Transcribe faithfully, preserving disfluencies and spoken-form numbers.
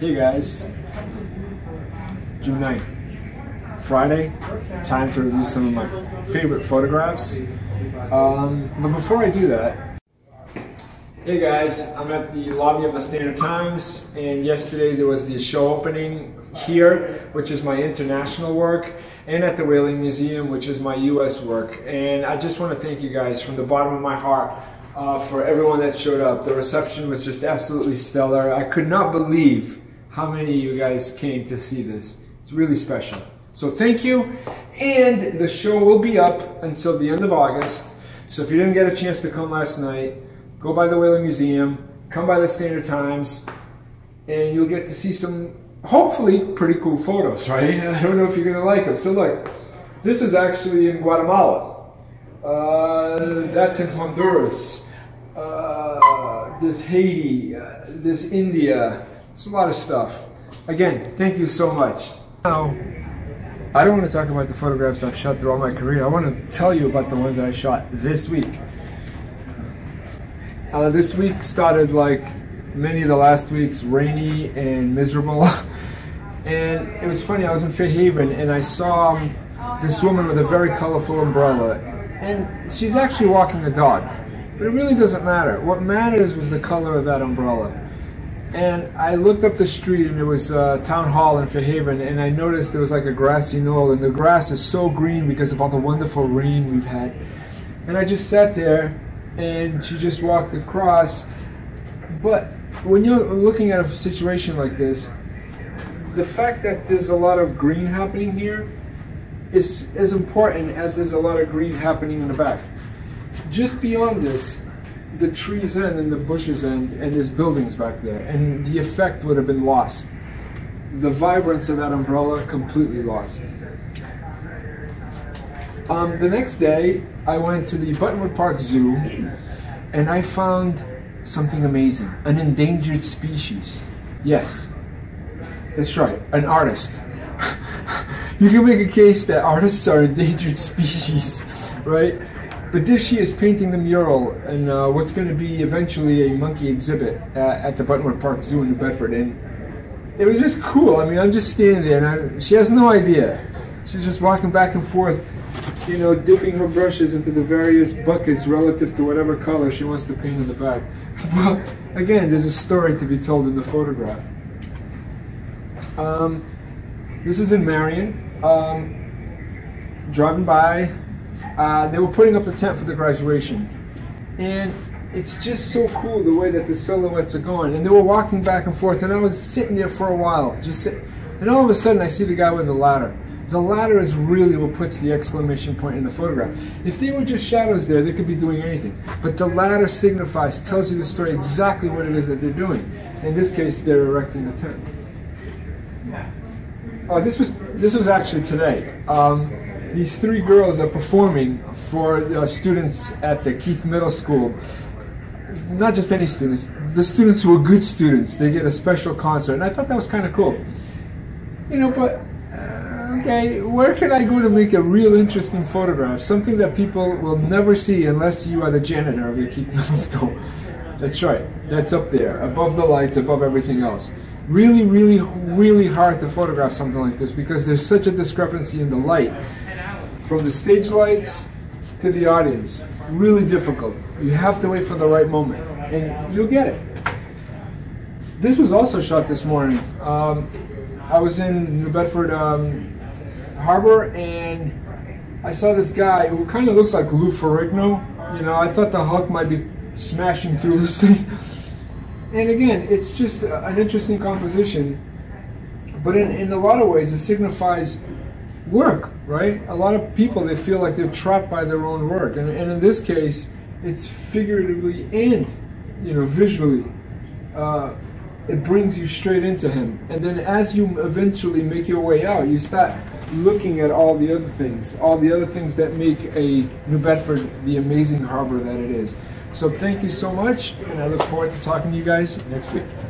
Hey guys, June ninth, Friday, time to review some of my favorite photographs. Um, but before I do that, hey guys, I'm at the lobby of the Standard-Times, and yesterday there was the show opening here, which is my international work, and at the Whaling Museum, which is my U S work. And I just want to thank you guys from the bottom of my heart Uh, for everyone that showed up. The reception was just absolutely stellar. I could not believe how many of you guys came to see this. It's really special. So thank you, and the show will be up until the end of August. So if you didn't get a chance to come last night, go by the Whaling Museum, come by the Standard-Times, and you'll get to see some, hopefully, pretty cool photos, right? I don't know if you're gonna like them. So look, this is actually in Guatemala. Uh, that's in Honduras. Uh, there's Haiti, uh, there's India, it's a lot of stuff. Again, thank you so much. Now, I don't want to talk about the photographs I've shot throughout my career. I want to tell you about the ones that I shot this week. Uh, this week started like many of the last weeks, rainy and miserable. And it was funny, I was in Fairhaven and I saw um, this woman with a very colorful umbrella. And she's actually walking a dog. But it really doesn't matter. What matters was the color of that umbrella. And I looked up the street, and it was uh, Town Hall in Fairhaven, and I noticed there was like a grassy knoll, and the grass is so green because of all the wonderful rain we've had. And I just sat there, and she just walked across. But when you're looking at a situation like this, the fact that there's a lot of green happening here is as important as there's a lot of green happening in the back. Just beyond this, the trees end and the bushes end, and there's buildings back there, and the effect would have been lost. The vibrance of that umbrella completely lost. Um, the next day, I went to the Buttonwood Park Zoo, and I found something amazing, an endangered species. Yes, that's right, an artist. You can make a case that artists are endangered species, right? But this she is painting the mural in uh, what's going to be eventually a monkey exhibit uh, at the Buttonwood Park Zoo in New Bedford. And it was just cool. I mean, I'm just standing there, and I, she has no idea. She's just walking back and forth, you know, dipping her brushes into the various buckets relative to whatever color she wants to paint in the back. But again, there's a story to be told in the photograph. Um, this is in Marion. Um, driving by, uh, they were putting up the tent for the graduation, and it's just so cool the way that the silhouettes are going, and they were walking back and forth, and I was sitting there for a while, just sit, and all of a sudden I see the guy with the ladder. The ladder is really what puts the exclamation point in the photograph. If they were just shadows there, they could be doing anything, but the ladder signifies, tells you the story exactly what it is that they're doing. In this case, they're erecting the tent. Uh, this was this was actually today. Um, these three girls are performing for uh, students at the Keith Middle School. Not just any students, the students who are good students. They get a special concert, and I thought that was kind of cool. You know, but uh, okay, where can I go to make a real interesting photograph? Something that people will never see unless you are the janitor of your Keith Middle School. That's right. That's up there, above the lights, above everything else. Really, really, really hard to photograph something like this because there's such a discrepancy in the light. From the stage lights to the audience, really difficult. You have to wait for the right moment, and you'll get it. This was also shot this morning. Um, I was in New Bedford um, Harbor, and I saw this guy who kind of looks like Lou Ferrigno. You know, I thought the Hulk might be smashing through this thing. And again, it's just an interesting composition, but in, in a lot of ways it signifies work, right? A lot of people, they feel like they're trapped by their own work, and, and in this case, it's figuratively and, you know, visually. Uh, it brings you straight into him, and then as you eventually make your way out, you start looking at all the other things, all the other things that make a New Bedford the amazing harbor that it is. So thank you so much, and I look forward to talking to you guys next week.